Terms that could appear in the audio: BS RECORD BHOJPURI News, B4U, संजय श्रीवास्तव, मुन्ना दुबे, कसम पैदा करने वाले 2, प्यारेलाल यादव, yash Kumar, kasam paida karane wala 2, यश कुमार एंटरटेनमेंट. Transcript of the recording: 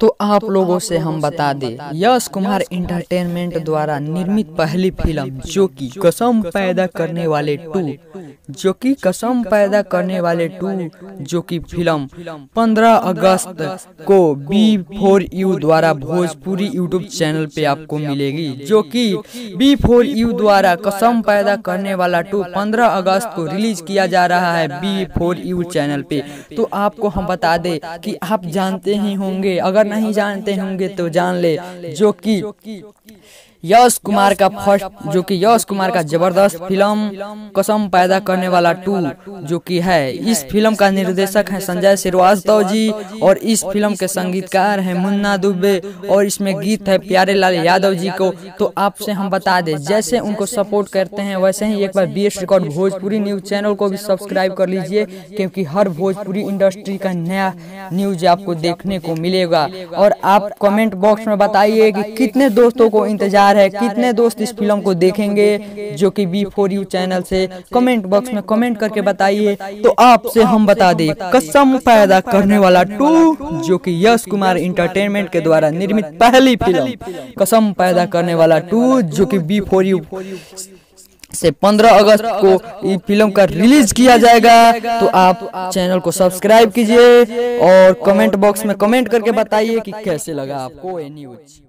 तो आप लोगों से हम बता दें, यश कुमार एंटरटेनमेंट द्वारा निर्मित पहली फिल्म जो कि कसम पैदा करने वाले 2, जो कि कसम पैदा करने वाले 2 जो कि फिल्म 15 अगस्त को B4U द्वारा भोजपुरी यूट्यूब चैनल पे आपको मिलेगी। जो कि B4U द्वारा कसम पैदा करने वाला 2 15 अगस्त को रिलीज किया जा रहा है B4U चैनल पे। तो आपको हम बता दें कि आप जानते ही होंगे, अगर नहीं जानते होंगे तो जान ले, जो कि यश कुमार का फर्स्ट जो कि यश कुमार का जबरदस्त फिल्म कसम पैदा करने वाला 2 जो कि है। इस फिल्म का निर्देशक है संजय श्रीवास्तव जी और इस फिल्म के संगीतकार हैं मुन्ना दुबे और इसमें गीत है प्यारेलाल यादव जी को। तो आपसे हम बता दें, जैसे उनको सपोर्ट करते हैं वैसे ही एक बार BS record Bhojpuri news channel को भी सब्सक्राइब कर लीजिए, क्योंकि हर भोजपुरी इंडस्ट्री का नया न्यूज आपको देखने को मिलेगा। और आप कमेंट बॉक्स में बताइए कि कितने दोस्तों को इंतजार है, कितने दोस्त इस फिल्म को देखेंगे जो कि B4U चैनल से। कमेंट बॉक्स में कमेंट करके बताइए। तो आपसे हम बता दें, कसम पैदा करने वाला 2 जो कि यश कुमार एंटरटेनमेंट के द्वारा निर्मित पहली फिल्म कसम पैदा करने वाला 2 जो कि B4U से 15 अगस्त को इस फिल्म का रिलीज किया जाएगा। तो आप चैनल को सब्सक्राइब कीजिए और कमेंट बॉक्स में कमेंट करके बताइए कि कैसे लगा आपको ये न्यूज।